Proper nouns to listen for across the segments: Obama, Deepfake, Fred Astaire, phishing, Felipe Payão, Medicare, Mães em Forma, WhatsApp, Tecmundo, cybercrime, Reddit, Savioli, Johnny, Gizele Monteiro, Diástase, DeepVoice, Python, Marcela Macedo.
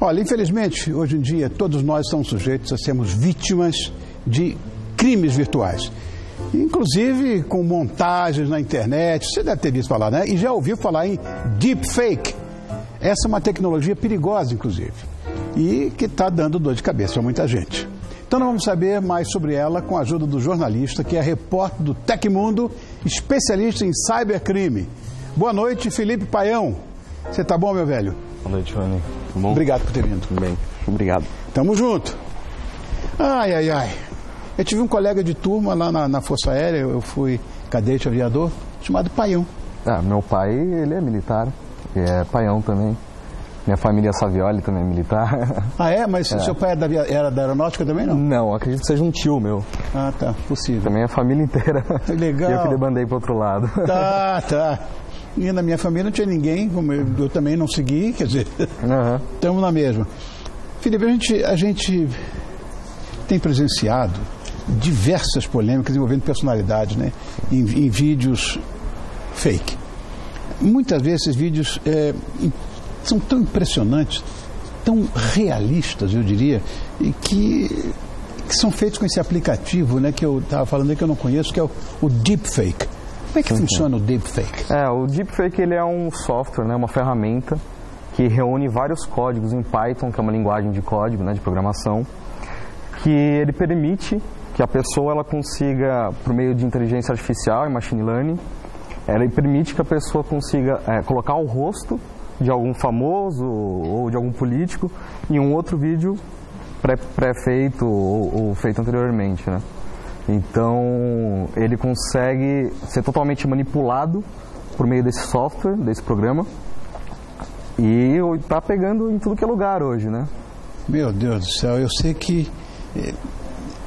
Olha, infelizmente, hoje em dia, todos nós somos sujeitos a sermos vítimas de crimes virtuais. Inclusive com montagens na internet, você deve ter visto falar, né? E já ouviu falar em Deepfake. Essa é uma tecnologia perigosa, inclusive, e que está dando dor de cabeça a muita gente. Então nós vamos saber mais sobre ela com a ajuda do jornalista, que é repórter do Tecmundo, especialista em cybercrime. Boa noite, Felipe Payão. Você tá bom, meu velho? Boa noite, Johnny. Tudo bom? Obrigado por ter vindo. Tudo bem. Obrigado. Tamo junto. Ai, ai, ai. Eu tive um colega de turma lá na Força Aérea, eu fui cadete aviador, chamado Payão. Ah, meu pai, ele é militar, é Payão também. Minha família Savioli também é militar. Ah, é? Mas é. Seu pai era da aeronáutica também, não? Não, acredito que seja um tio meu. Ah, tá, possível. Também a família inteira. Legal. E eu que debandei pro outro lado. Tá, tá. E na minha família não tinha ninguém, como eu também não segui, quer dizer, estamos na mesma. Felipe, a gente tem presenciado diversas polêmicas envolvendo personalidades, né? Em vídeos fake. Muitas vezes esses vídeos são tão impressionantes, tão realistas, eu diria, e que são feitos com esse aplicativo, né, que eu estava falando aí, que eu não conheço, que é o Deepfake. Como é que funciona o Deepfake? O Deepfake, ele é um software, né, uma ferramenta que reúne vários códigos em Python, que é uma linguagem de código, né, de programação, que ele permite que a pessoa ela consiga, por meio de inteligência artificial e machine learning, ela permite que a pessoa consiga colocar o rosto de algum famoso ou de algum político em um outro vídeo pré-feito ou feito anteriormente, né? Então, ele consegue ser totalmente manipulado por meio desse software, desse programa, e está pegando em tudo que é lugar hoje, né? Meu Deus do céu, eu sei que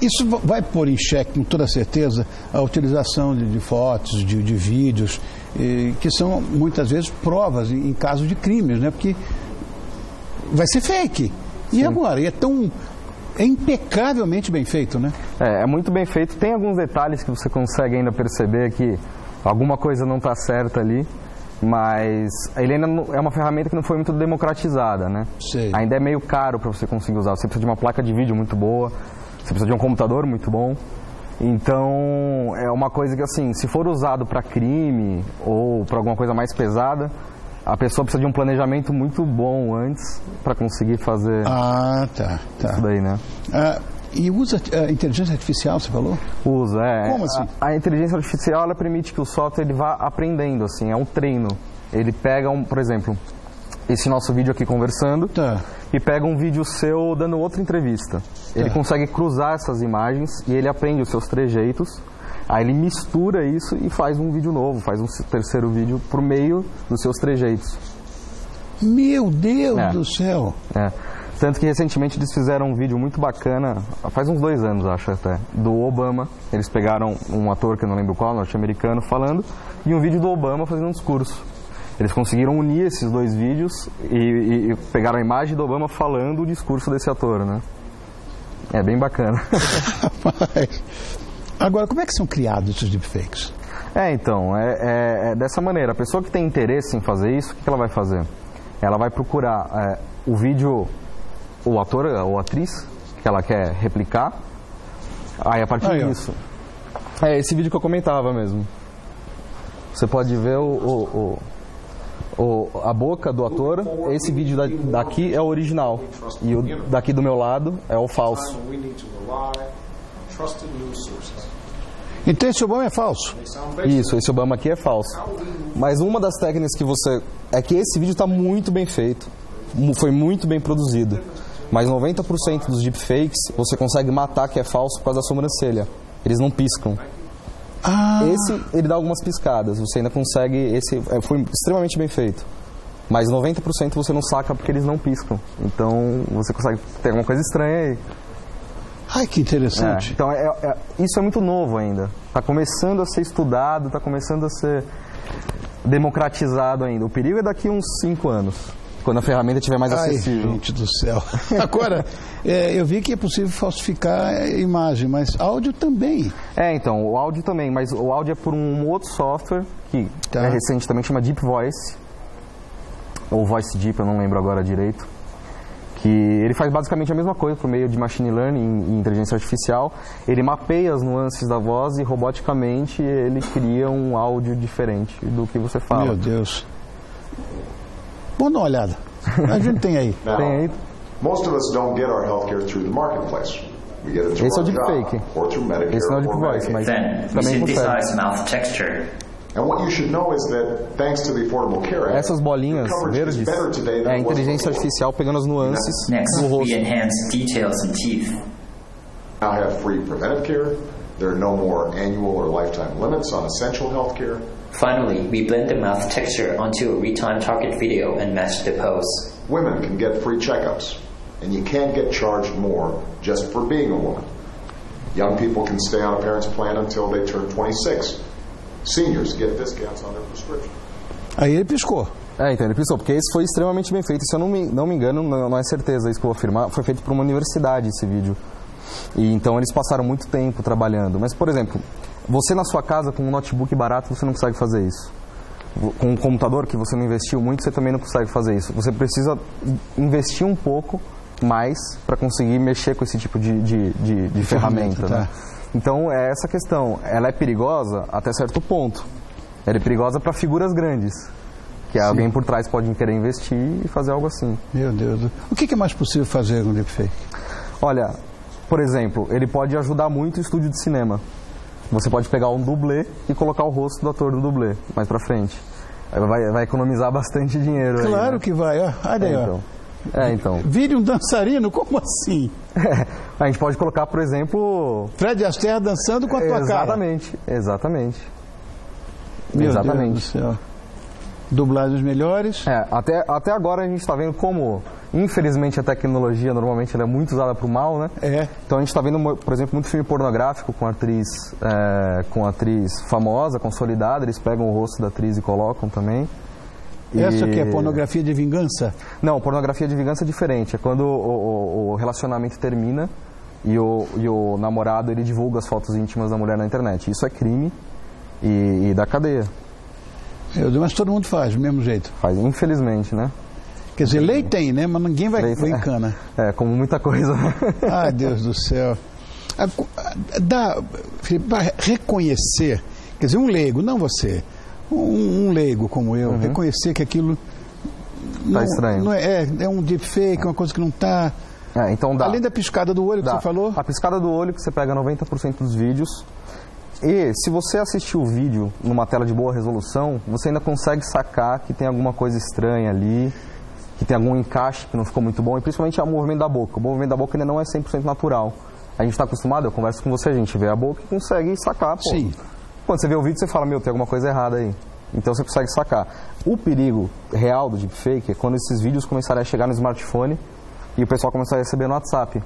isso vai pôr em xeque, com toda certeza, a utilização de fotos, de vídeos, que são muitas vezes provas em caso de crimes, né? Porque vai ser fake. E sim. Agora? E é tão... É impecavelmente bem feito, né? É muito bem feito. Tem alguns detalhes que você consegue ainda perceber que alguma coisa não está certa ali, mas ele ainda é uma ferramenta que não foi muito democratizada, né? Sei. Ainda é meio caro para você conseguir usar. Você precisa de uma placa de vídeo muito boa, você precisa de um computador muito bom. Então, é uma coisa que, assim, se for usado para crime ou para alguma coisa mais pesada, a pessoa precisa de um planejamento muito bom antes para conseguir fazer isso daí, né? E usa a inteligência artificial, você falou? Usa, é. Como assim? A inteligência artificial, ela permite que o software ele vá aprendendo, assim, é um treino. Ele pega, por exemplo, esse nosso vídeo aqui conversando e pega um vídeo seu dando outra entrevista. Ele consegue cruzar essas imagens e ele aprende os seus trejeitos. Aí ele mistura isso e faz um vídeo novo, faz um terceiro vídeo por meio dos seus trejeitos. Meu Deus do céu! É. Tanto que recentemente eles fizeram um vídeo muito bacana, faz uns 2 anos, acho até, do Obama. Eles pegaram um ator que eu não lembro qual, norte-americano, falando, e um vídeo do Obama fazendo um discurso. Eles conseguiram unir esses 2 vídeos e pegaram a imagem do Obama falando o discurso desse ator, né? É bem bacana. Rapaz! Agora, como é que são criados esses deepfakes? Então, é dessa maneira. A pessoa que tem interesse em fazer isso, o que ela vai fazer? Ela vai procurar o vídeo, o ator ou atriz que ela quer replicar. Aí, a partir disso... É esse vídeo que eu comentava mesmo. Você pode ver a boca do ator. Esse vídeo daqui é o original. E o daqui do meu lado é o falso. Então esse Obama é falso? Isso, esse Obama aqui é falso. Mas uma das técnicas que você... É que esse vídeo está muito bem feito. Foi muito bem produzido. Mas 90% dos deepfakes você consegue matar que é falso por causa da sobrancelha. Eles não piscam. Esse, ele dá algumas piscadas. Você ainda consegue... Esse foi extremamente bem feito. Mas 90% você não saca porque eles não piscam. Então você consegue ter alguma coisa estranha aí. Ai, que interessante. Então, isso é muito novo ainda. Está começando a ser estudado, está começando a ser democratizado ainda. O perigo é daqui a uns 5 anos, quando a ferramenta estiver mais acessível. Ai, gente do céu. Agora, eu vi que é possível falsificar imagem, mas áudio também. Então, o áudio também, mas o áudio é por um outro software, que é recente também, chama DeepVoice, ou VoiceDeep, eu não lembro agora direito. que ele faz basicamente a mesma coisa por meio de machine learning e inteligência artificial. Ele mapeia as nuances da voz e roboticamente ele cria um áudio diferente do que você fala. Meu Deus. Vamos dar uma olhada. A gente tem aí. Tem aí. Most of us don't get our healthcare through the marketplace. We get it through our job, or through Medicare. Esse não é o Deepfake, mas também consegue. And what you should know is that, thanks to the Affordable Care Act, essas bolinhas verdes é a inteligência artificial pegando as nuances do rosto. Now have free preventive care. There are no more annual or lifetime limits on essential health care. Finally, we blend the mouth texture onto a real-time target video and match the pose. Women can get free checkups, and you can't get charged more just for being a woman. Young people can stay on a parent's plan until they turn 26. Seniors get discounts on their prescription. Aí ele piscou. É, então ele piscou, porque isso foi extremamente bem feito. Se eu não me engano, não é certeza isso que eu vou afirmar, foi feito por uma universidade esse vídeo. E então eles passaram muito tempo trabalhando. Mas, por exemplo, você na sua casa com um notebook barato, você não consegue fazer isso. Com um computador que você não investiu muito, você também não consegue fazer isso. Você precisa investir um pouco mais para conseguir mexer com esse tipo de ferramenta, tá, né? Então, é essa questão. Ela é perigosa até certo ponto. Ela é perigosa para figuras grandes, que sim, alguém por trás pode querer investir e fazer algo assim. Meu Deus. O que é mais possível fazer com o deepfake? Olha, por exemplo, ele pode ajudar muito o estúdio de cinema. Você pode pegar um dublê e colocar o rosto do ator do dublê mais para frente. Vai economizar bastante dinheiro. Claro aí, né? Que vai. Ó. Olha aí, então. Ó. É, então. Vire um dançarino? Como assim? É, a gente pode colocar, por exemplo... Fred Astaire dançando com a tua cara. Exatamente, exatamente. Meu exatamente. Deus do céu. Dublagens melhores. É, até agora a gente está vendo como, infelizmente, a tecnologia normalmente ela é muito usada para o mal, né? É. Então a gente está vendo, por exemplo, muito filme pornográfico com atriz famosa, consolidada. Eles pegam o rosto da atriz e colocam também. Essa que é pornografia de vingança? Não, pornografia de vingança é diferente. É quando o relacionamento termina e o namorado ele divulga as fotos íntimas da mulher na internet. Isso é crime e dá cadeia. Mas todo mundo faz, do mesmo jeito. Faz, infelizmente, né? Quer dizer, lei tem, né? Mas ninguém vai em cana. É, como muita coisa. Ai, Deus do céu. Dá para reconhecer, quer dizer, um leigo, não você... Um leigo como eu, uhum, reconhecer que aquilo não, estranho. Não é um deepfake, uma coisa que não está... É, então dá. Além da piscada do olho que você falou... A piscada do olho que você pega 90% dos vídeos. E se você assistir o vídeo numa tela de boa resolução, você ainda consegue sacar que tem alguma coisa estranha ali, que tem algum encaixe que não ficou muito bom, e principalmente o movimento da boca. O movimento da boca ainda não é 100% natural. A gente está acostumado, eu converso com você, a gente vê a boca e consegue sacar, pô. Sim. Quando você vê o vídeo, você fala, meu, tem alguma coisa errada aí. Então você consegue sacar. O perigo real do deepfake é quando esses vídeos começarem a chegar no smartphone e o pessoal começar a receber no WhatsApp.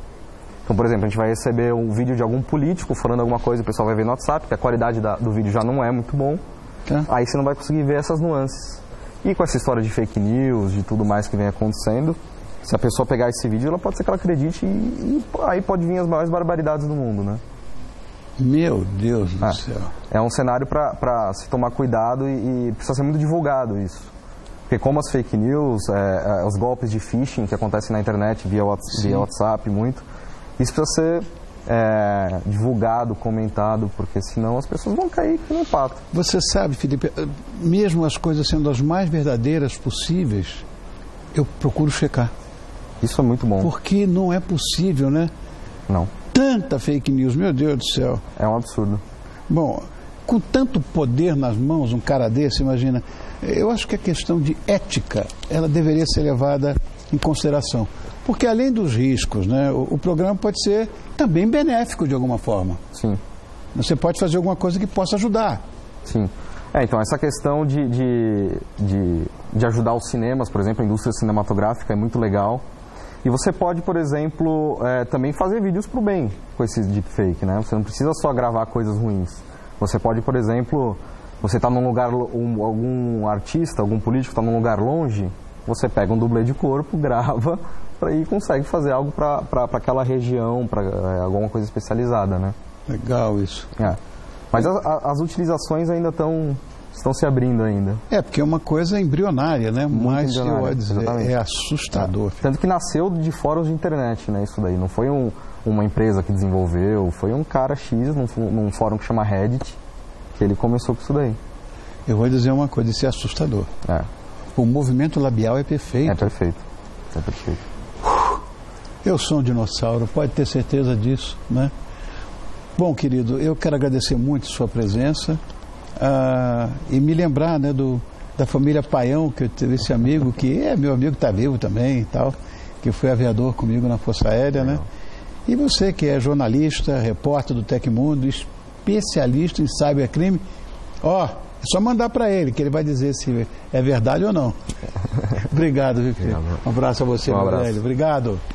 Então, por exemplo, a gente vai receber um vídeo de algum político falando alguma coisa e o pessoal vai ver no WhatsApp, que a qualidade do vídeo já não é muito bom. É. Aí você não vai conseguir ver essas nuances. E com essa história de fake news, de tudo mais que vem acontecendo, se a pessoa pegar esse vídeo, ela pode ser que ela acredite e aí pode vir as maiores barbaridades do mundo, né? Meu Deus do céu. É um cenário para se tomar cuidado e precisa ser muito divulgado isso. Porque como as fake news, os golpes de phishing que acontecem na internet via WhatsApp muito, isso precisa ser divulgado, comentado, porque senão as pessoas vão cair no pato. Você sabe, Felipe, mesmo as coisas sendo as mais verdadeiras possíveis, eu procuro checar. Isso é muito bom. Porque não é possível, né? Não. Tanta fake news, meu Deus do céu. É um absurdo. Bom, com tanto poder nas mãos, um cara desse, imagina, eu acho que a questão de ética, ela deveria ser levada em consideração. Porque além dos riscos, né, o programa pode ser também benéfico de alguma forma. Sim. Você pode fazer alguma coisa que possa ajudar. Sim. É, então, essa questão de ajudar os cinemas, por exemplo, a indústria cinematográfica é muito legal. E você pode, por exemplo, também fazer vídeos para o bem com esse deepfake, né? Você não precisa só gravar coisas ruins. Você pode, por exemplo, você está num lugar, algum artista, algum político está num lugar longe, você pega um dublê de corpo, grava e consegue fazer algo para aquela região, para alguma coisa especializada, né? Legal isso. É. Mas as utilizações ainda estão... estão se abrindo ainda. É, porque é uma coisa embrionária, né? Mas é assustador. É. Tanto que nasceu de fóruns de internet, né? Isso daí. Não foi uma empresa que desenvolveu, foi um cara X num fórum que chama Reddit, que ele começou com isso daí. Eu vou dizer uma coisa, isso é assustador. É. O movimento labial é perfeito. É perfeito. É perfeito. Eu sou um dinossauro, pode ter certeza disso, né? Bom, querido, eu quero agradecer muito sua presença e me lembrar, né, da família Payão, que eu tive esse amigo, que é meu amigo, está vivo também e tal, que foi aviador comigo na Força Aérea, né? E você que é jornalista, repórter do Tecmundo, especialista em cybercrime, ó, é só mandar para ele, que ele vai dizer se é verdade ou não. Obrigado, viu, querido? Um abraço a você, meu velho. Obrigado.